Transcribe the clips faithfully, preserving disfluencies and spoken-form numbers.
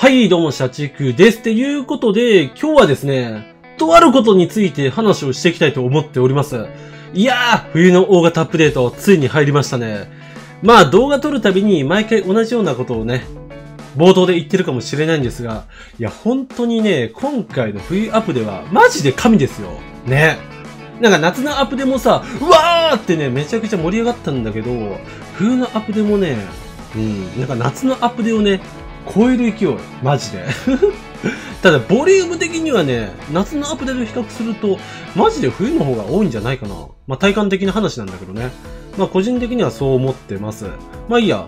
はい、どうも、社畜です。ということで、今日はですね、とあることについて話をしていきたいと思っております。いやー、冬の大型アップデート、ついに入りましたね。まあ、動画撮るたびに毎回同じようなことをね、冒頭で言ってるかもしれないんですが、いや、本当にね、今回の冬アップでは、マジで神ですよ。ね。なんか夏のアップでもさ、うわーってね、めちゃくちゃ盛り上がったんだけど、冬のアップでもね、うん、なんか夏のアップデをね、超える勢い。マジで。ただ、ボリューム的にはね、夏のアップデートと比較すると、マジで冬の方が多いんじゃないかな。まあ、体感的な話なんだけどね。まあ、個人的にはそう思ってます。まあ、いいや。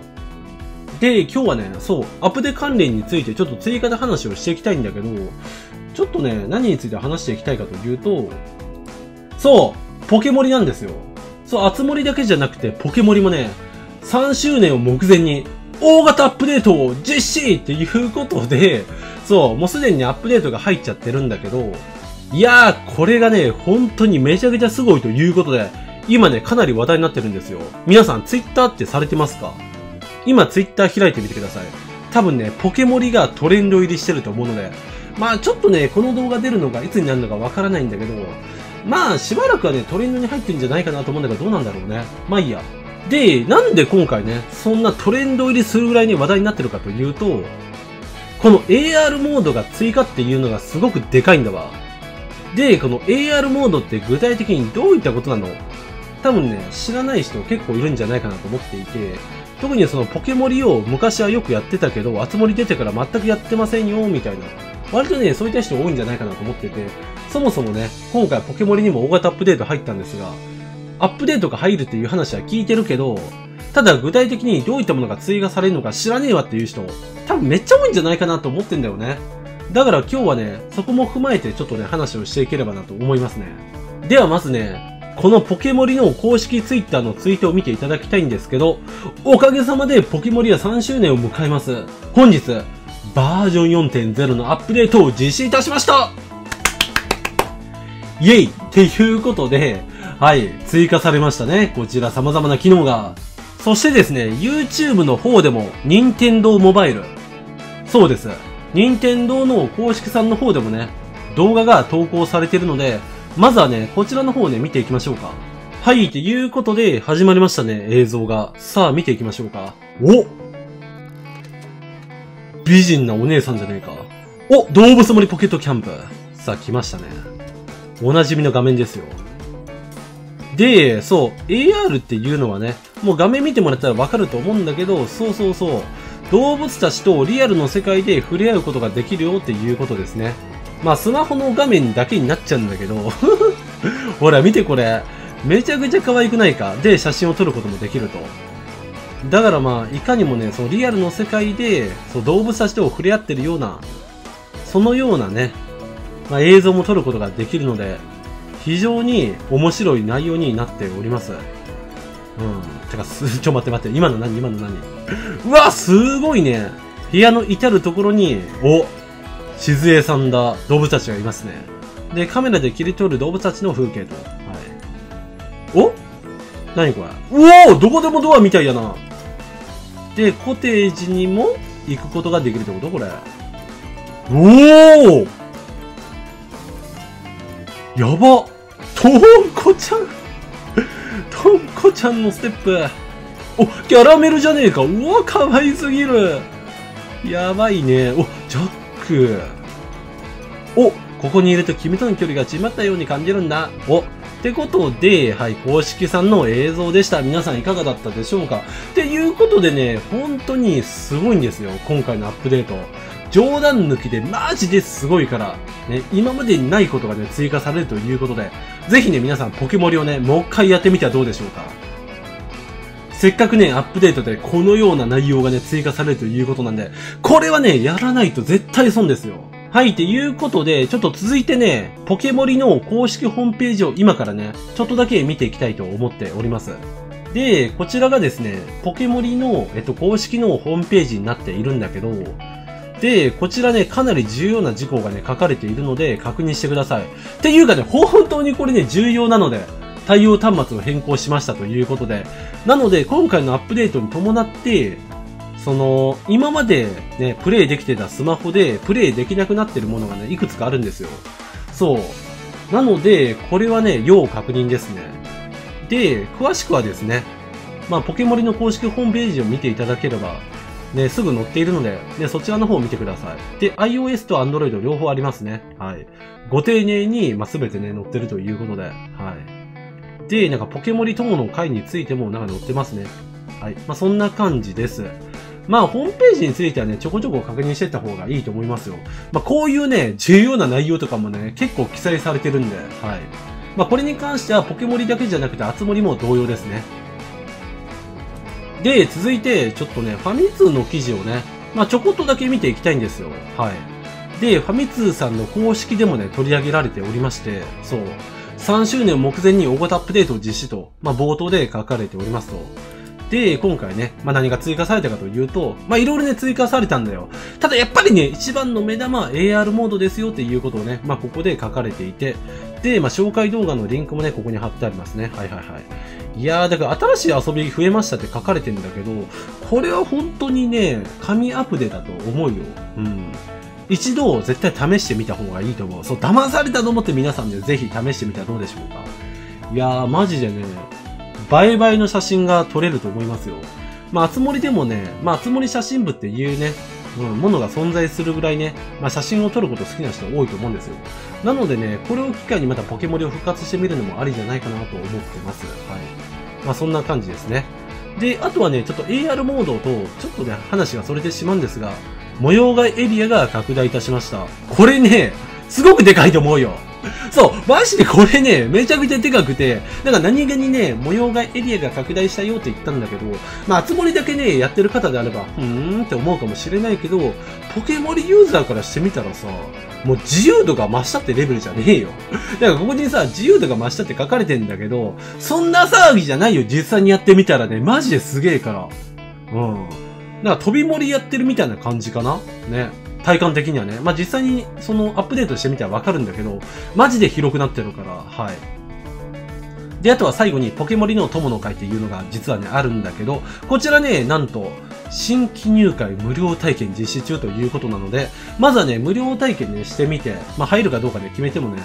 で、今日はね、そう、アップデ関連についてちょっと追加で話をしていきたいんだけど、ちょっとね、何について話していきたいかというと、そう、ポケモリなんですよ。そう、熱盛だけじゃなくて、ポケモリもね、さんしゅうねんを目前に、大型アップデートを実施っていうことで、そう、もうすでに、ね、アップデートが入っちゃってるんだけど、いやー、これがね、本当にめちゃくちゃすごいということで、今ね、かなり話題になってるんですよ。皆さん、ツイッターってされてますか？今、ツイッター開いてみてください。多分ね、ポケモリがトレンド入りしてると思うので、まあちょっとね、この動画出るのがいつになるのかわからないんだけど、まあしばらくはね、トレンドに入ってるんじゃないかなと思うんだけど、どうなんだろうね。まあいいや。で、なんで今回ね、そんなトレンド入りするぐらいに話題になってるかというと、この エーアール モードが追加っていうのがすごくでかいんだわ。で、この エーアール モードって具体的にどういったことなの？多分ね、知らない人結構いるんじゃないかなと思っていて、特にそのポケモリを昔はよくやってたけど、熱盛出てから全くやってませんよ、みたいな。割とね、そういった人多いんじゃないかなと思ってて、そもそもね、今回ポケモリにも大型アップデート入ったんですが、アップデートが入るっていう話は聞いてるけど、ただ具体的にどういったものが追加されるのか知らねえわっていう人、多分めっちゃ多いんじゃないかなと思ってんだよね。だから今日はね、そこも踏まえてちょっとね、話をしていければなと思いますね。ではまずね、このポケモリの公式ツイッターのツイートを見ていただきたいんですけど、おかげさまでポケモリはさんしゅうねんを迎えます。本日、バージョン よんてんゼロ のアップデートを実施いたしました！イェイ！っていうことで、はい、追加されましたね。こちら様々な機能が。そしてですね、YouTube の方でも、任天堂モバイル。そうです。任天堂の公式さんの方でもね、動画が投稿されているので、まずはね、こちらの方をね、見ていきましょうか。はい、ということで、始まりましたね、映像が。さあ、見ていきましょうか。お！美人なお姉さんじゃねえか。お！動物森ポケットキャンプ。さあ、来ましたね。おなじみの画面ですよ。で、そう、エーアール っていうのはね、もう画面見てもらったらわかると思うんだけど、そうそうそう、動物たちとリアルの世界で触れ合うことができるよっていうことですね。まあ、スマホの画面だけになっちゃうんだけど、ほら見てこれ、めちゃくちゃ可愛くないか。で、写真を撮ることもできると。だからまあ、いかにもね、そのリアルの世界で、そう動物たちと触れ合ってるような、そのようなね、まあ、映像も撮ることができるので、非常に面白い内容になっております。うん。てか、す、ちょ、待って待って。今の何？今の何？うわ、すごいね。部屋の至るところに、お、静江さんだ。動物たちがいますね。で、カメラで切り取る動物たちの風景と。はい。お？何これ？うお！どこでもドアみたいやな。で、コテージにも行くことができるってことこれ。おお！やば！とんこちゃんとんこちゃんのステップ。お、キャラメルじゃねえか。うわ、かわいすぎる。やばいね。お、ジャック。お、ここにいると君との距離が縮まったように感じるんだ。お、ってことで、はい、公式さんの映像でした。皆さんいかがだったでしょうか？っていうことでね、本当にすごいんですよ。今回のアップデート。冗談抜きでマジですごいから、ね、今までにないことがね、追加されるということで、ぜひね、皆さんポケモリをね、もう一回やってみてはどうでしょうか。せっかくね、アップデートでこのような内容がね、追加されるということなんで、これはね、やらないと絶対損ですよ。はい、ということで、ちょっと続いてね、ポケモリの公式ホームページを今からね、ちょっとだけ見ていきたいと思っております。で、こちらがですね、ポケモリの、えっと、公式のホームページになっているんだけど、で、こちらね、かなり重要な事項がね、書かれているので、確認してください。っていうかね、本当にこれね、重要なので、対応端末を変更しましたということで、なので、今回のアップデートに伴って、その、今までね、プレイできてたスマホでプレイできなくなってるものがね、いくつかあるんですよ。そう。なので、これはね、要確認ですね。で、詳しくはですね、まあ、ポケモリの公式ホームページを見ていただければ、ね、すぐ載っているので、ね、そちらの方を見てください。で、iOS と Android 両方ありますね。はい。ご丁寧に、まあ、すべてね、載ってるということで、はい。で、なんか、ポケモリ友の会についても、なんか載ってますね。はい。まあ、そんな感じです。まあ、ホームページについてはね、ちょこちょこ確認していった方がいいと思いますよ。まあ、こういうね、重要な内容とかもね、結構記載されてるんで、はい。まあ、これに関しては、ポケモリだけじゃなくて、あつ森も同様ですね。で、続いて、ちょっとね、ファミ通の記事をね、まあ、ちょこっとだけ見ていきたいんですよ。はい。で、ファミ通さんの公式でもね、取り上げられておりまして、そう。さんしゅうねんを目前に大型アップデートを実施と、まあ、冒頭で書かれておりますと。で、今回ね、まあ、何が追加されたかというと、まあ、いろいろね、追加されたんだよ。ただ、やっぱりね、一番の目玉は エーアール モードですよっていうことをね、まあ、ここで書かれていて、で、まあ、紹介動画のリンクもね、ここに貼ってありますね。はいはいはい。いやー、だから新しい遊び増えましたって書かれてんだけど、これは本当にね、神アプデだと思うよ。うん。一度絶対試してみた方がいいと思う。そう、騙されたと思って皆さんでぜひ試してみたらどうでしょうか。いやー、マジでね、倍々の写真が撮れると思いますよ。まあ、あつ森でもね、まあ、あつ森写真部っていうね、うん、ものが存在するぐらいね、まあ、写真を撮ること好きな人多いと思うんですよ。なのでね、これを機会にまたポケモリを復活してみるのもありじゃないかなと思ってます。はい。まあ、そんな感じですね。で、あとはね、ちょっと エーアール モードと、ちょっとね、話がそれてしまうんですが、模様替えエリアが拡大いたしました。これね、すごくでかいと思うよ。そう、マジでこれね、めちゃくちゃでかくて、なんか何気にね、模様替えエリアが拡大したよって言ったんだけど、まあ、あつ森だけね、やってる方であれば、うーんって思うかもしれないけど、ポケモリユーザーからしてみたらさ、もう自由度が増したってレベルじゃねえよ。だからここにさ、自由度が増したって書かれてんだけど、そんな騒ぎじゃないよ、実際にやってみたらね、マジですげえから。うん。なんか飛び森やってるみたいな感じかなね。体感的にはね。まあ、実際にそのアップデートしてみたらわかるんだけど、マジで広くなってるから、はい。で、あとは最後にポケモリの友の会っていうのが実はね、あるんだけど、こちらね、なんと、新規入会無料体験実施中ということなので、まずはね、無料体験ね、してみて、まあ、入るかどうかで、ね、決めてもね、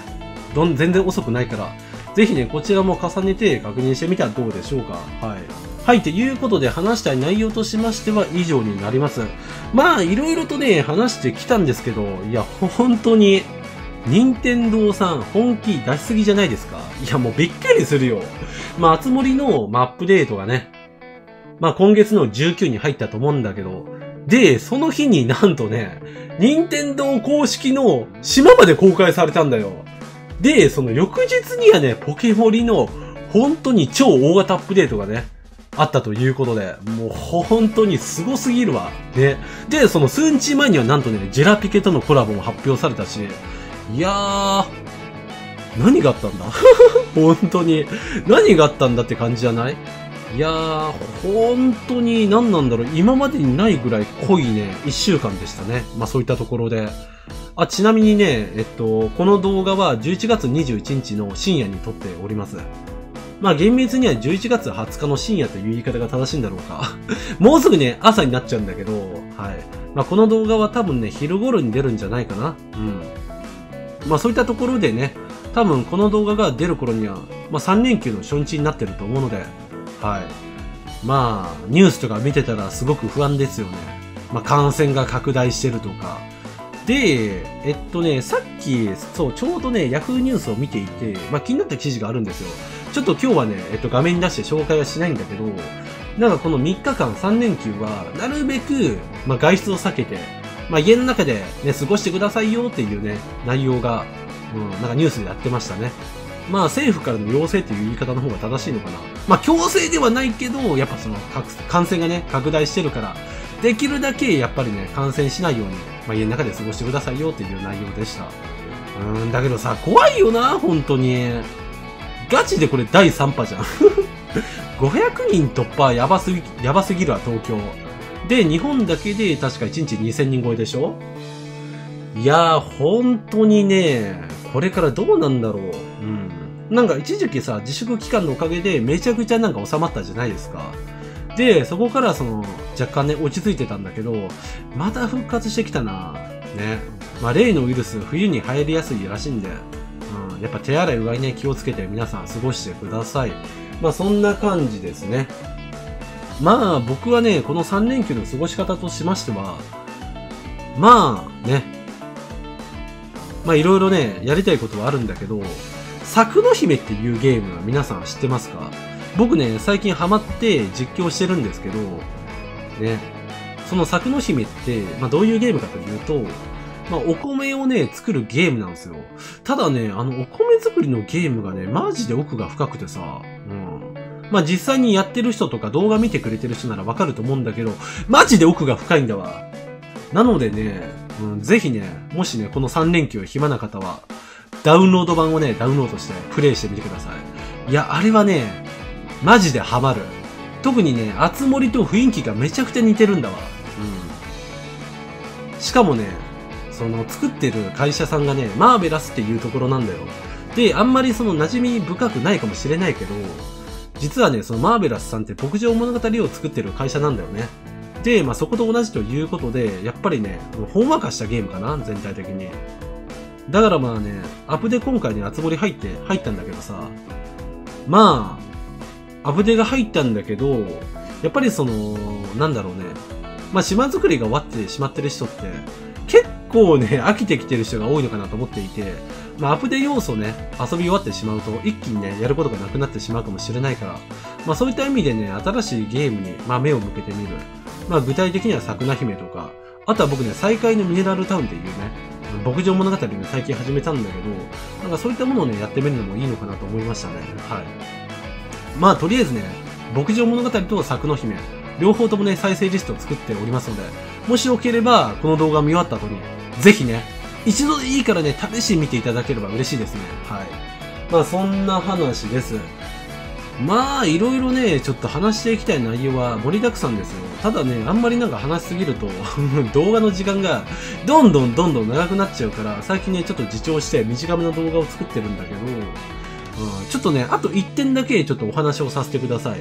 どん、全然遅くないから、ぜひね、こちらも重ねて確認してみたらどうでしょうか。はい。はい、ということで話したい内容としましては以上になります。まあ、いろいろとね、話してきたんですけど、いや、本当に、任天堂さん、本気出しすぎじゃないですか。いや、もうびっくりするよ。まあ、あつ森の、まあ、アップデートがね、まあ、今月のじゅうくにちに入ったと思うんだけど、で、その日になんとね、任天堂公式の島まで公開されたんだよ。で、その翌日にはね、ポケモリの、本当に超大型アップデートがね、あったということで、もう本当にすごすぎるわ。ね。で、その数日前にはなんとね、ジェラピケとのコラボも発表されたし、いやー、何があったんだ本当に。何があったんだって感じじゃない？いやー、本当に何なんだろう。今までにないぐらい濃いね、一週間でしたね。まあそういったところで。あ、ちなみにね、えっと、この動画はじゅういちがつにじゅういちにちの深夜に撮っております。まあ厳密にはじゅういちがつはつかの深夜という言い方が正しいんだろうか。もうすぐね、朝になっちゃうんだけど、はい。まあこの動画は多分ね、昼頃に出るんじゃないかな。うん。まあそういったところでね、多分この動画が出る頃には、まあさんれんきゅうの初日になってると思うので、はい。まあ、ニュースとか見てたらすごく不安ですよね。まあ感染が拡大してるとか。で、えっとね、さっき、そう、ちょうどね、ヤフーニュースを見ていて、まあ気になった記事があるんですよ。ちょっと今日はね、えっと、画面に出して紹介はしないんだけど、なんかこのみっかかんさんれんきゅうは、なるべく、まあ、外出を避けて、まあ、家の中でね、過ごしてくださいよっていうね、内容が、うん、なんかニュースでやってましたね。まあ、政府からの要請っていう言い方の方が正しいのかな。まあ、強制ではないけど、やっぱその、感染がね、拡大してるから、できるだけやっぱりね、感染しないように、まあ、家の中で過ごしてくださいよっていう内容でした。うん、だけどさ、怖いよな、本当に。ガチでこれだいさんぽじゃん。ごひゃくにん突破やばすぎ、やばすぎるわ、東京。で、日本だけで確かいちにちにせんにん超えでしょ？いやー、本当にね、これからどうなんだろう。うん。なんか一時期さ、自粛期間のおかげでめちゃくちゃなんか収まったじゃないですか。で、そこからその、若干ね、落ち着いてたんだけど、また復活してきたな。ね。まあ、例のウイルス、冬に流行りやすいらしいんで、うん、やっぱ手洗いうがいね、気をつけて皆さん過ごしてください。まあ、そんな感じですね。まあ、僕はね、このさんれんきゅうの過ごし方としましては、まあ、ね。まあ、いろいろね、やりたいことはあるんだけど、咲くの姫っていうゲームは皆さん知ってますか？僕ね、最近ハマって実況してるんですけど、ね、その咲くの姫って、まあ、どういうゲームかというと、まあ、お米をね、作るゲームなんですよ。ただね、あの、お米作りのゲームがね、マジで奥が深くてさ、うん。まあ、実際にやってる人とか動画見てくれてる人ならわかると思うんだけど、マジで奥が深いんだわ。なのでね、うん、ぜひね、もしね、このさんれんきゅう暇な方は、ダウンロード版をね、ダウンロードしてプレイしてみてください。いや、あれはね、マジでハマる。特にね、あつ森と雰囲気がめちゃくちゃ似てるんだわ。うん。しかもね、その作ってる会社さんがね、マーベラスっていうところなんだよ。で、あんまりその馴染み深くないかもしれないけど、実はね、そのマーベラスさんって牧場物語を作ってる会社なんだよね。で、まあそこと同じということで、やっぱりね、ほんわかしたゲームかな、全体的に。だからまあね、アップで今回ね、あつ森入って、入ったんだけどさ、まあ、アブデが入ったんだけど、やっぱりその、なんだろうね。まあ、島作りが終わってしまってる人って、結構ね、飽きてきてる人が多いのかなと思っていて、まあ、アブデ要素ね、遊び終わってしまうと、一気にね、やることがなくなってしまうかもしれないから、まあ、そういった意味でね、新しいゲームに、まあ、目を向けてみる。まあ、具体的には桜姫とか、あとは僕ね、再開のミネラルタウンっていうね、牧場物語を最近始めたんだけど、なんかそういったものをね、やってみるのもいいのかなと思いましたね。はい。まあとりあえずね、牧場物語と咲くの姫、両方ともね、再生リストを作っておりますので、もしよければ、この動画を見終わった後に、ぜひね、一度でいいからね、試してみていただければ嬉しいですね。はい。まあそんな話です。まあ、いろいろね、ちょっと話していきたい内容は盛りだくさんですよ。ただね、あんまりなんか話しすぎると、動画の時間がどんどんどんどん長くなっちゃうから、最近ね、ちょっと自重して短めの動画を作ってるんだけど、うん、ちょっとね、あといってんだけちょっとお話をさせてください。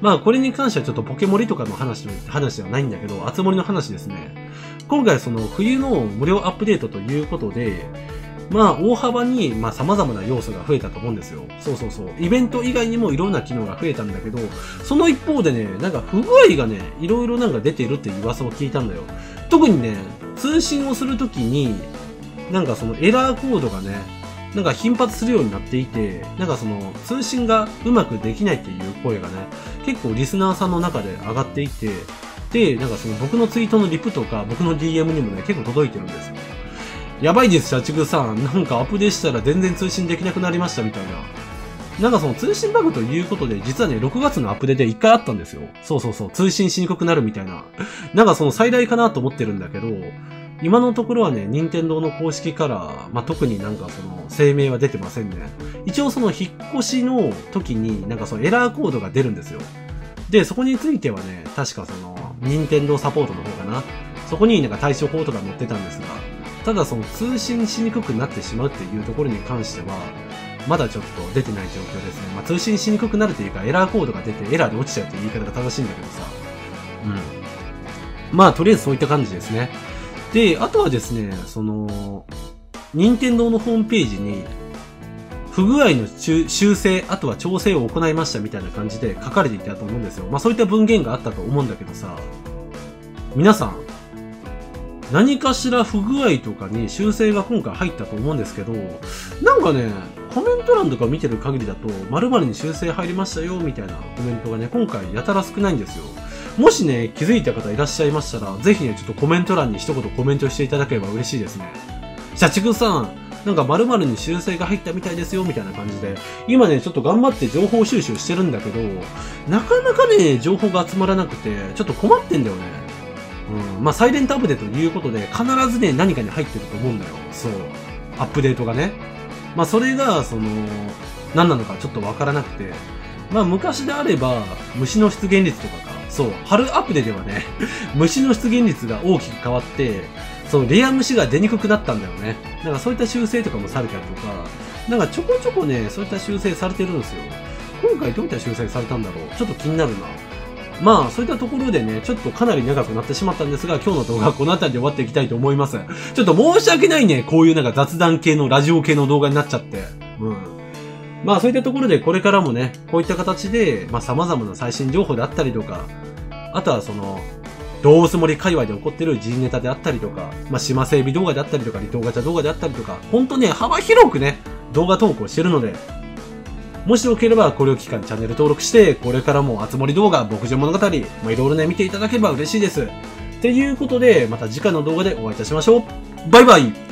まあ、これに関してはちょっとポケモリとかの話の、話ではないんだけど、あつ森の話ですね。今回その冬の無料アップデートということで、まあ、大幅に、まあ、様々な要素が増えたと思うんですよ。そうそうそう。イベント以外にもいろんな機能が増えたんだけど、その一方でね、なんか不具合がね、いろいろなんか出てるっていう噂を聞いたんだよ。特にね、通信をするときに、なんかそのエラーコードがね、なんか頻発するようになっていて、なんかその通信がうまくできないっていう声がね、結構リスナーさんの中で上がっていて、で、なんかその僕のツイートのリプとか僕の ディーエム にもね、結構届いてるんですよ。やばいです、社畜さん。なんかアップデートしたら全然通信できなくなりましたみたいな。なんかその通信バグということで、実はね、ろくがつのアップデートでいっかいあったんですよ。そうそうそう、通信しにくくなるみたいな。なんかその最大かなと思ってるんだけど、今のところはね、任天堂の公式から、まあ、特になんかその、声明は出てませんね。一応その、引っ越しの時に、なんかそのエラーコードが出るんですよ。で、そこについてはね、確かその、任天堂サポートの方かな。そこになんか対処法とか載ってたんですが、ただその、通信しにくくなってしまうっていうところに関しては、まだちょっと出てない状況ですね。まあ、通信しにくくなるというか、エラーコードが出てエラーで落ちちゃうという言い方が正しいんだけどさ。うん。まあ、とりあえずそういった感じですね。で、あとはですね、その、任天堂のホームページに、不具合の修正、あとは調整を行いましたみたいな感じで書かれていたと思うんですよ。まあそういった文言があったと思うんだけどさ、皆さん、何かしら不具合とかに修正が今回入ったと思うんですけど、なんかね、コメント欄とか見てる限りだと、〇〇に修正入りましたよみたいなコメントがね、今回やたら少ないんですよ。もしね、気づいた方いらっしゃいましたら、ぜひね、ちょっとコメント欄に一言コメントしていただければ嬉しいですね。社畜さん、なんか〇〇に修正が入ったみたいですよ、みたいな感じで。今ね、ちょっと頑張って情報収集してるんだけど、なかなかね、情報が集まらなくて、ちょっと困ってんだよね。うん。まあ、サイレントアップデートということで、必ずね、何かに入ってると思うんだよ。そう。アップデートがね。まあ、それが、その、何なのかちょっとわからなくて。まあ、昔であれば、虫の出現率とかか。そう、春アップデではね、虫の出現率が大きく変わって、そのレア虫が出にくくなったんだよね。なんかそういった修正とかもされたりとか、なんかちょこちょこね、そういった修正されてるんですよ。今回どういった修正されたんだろう？ちょっと気になるな。まあそういったところでね、ちょっとかなり長くなってしまったんですが、今日の動画はこの辺りで終わっていきたいと思います。ちょっと申し訳ないね、こういうなんか雑談系のラジオ系の動画になっちゃって。うん、まあそういったところでこれからもね、こういった形で、まあ様々な最新情報であったりとか、あとはその、どうすもり界隈で起こってる人ネタであったりとか、まあ島整備動画であったりとか、離島ガチャ動画であったりとか、ほんとね、幅広くね、動画投稿してるので、もしよければこれを機会にチャンネル登録して、これからもあつ森動画、牧場物語、まあいろいろね、見ていただければ嬉しいです。ということで、また次回の動画でお会いいたしましょう。バイバイ。